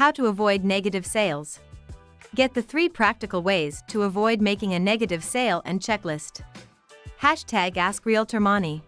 How to avoid negative sales. Get the 3 practical ways to avoid making a negative sale and checklist. #AskRealtorMani.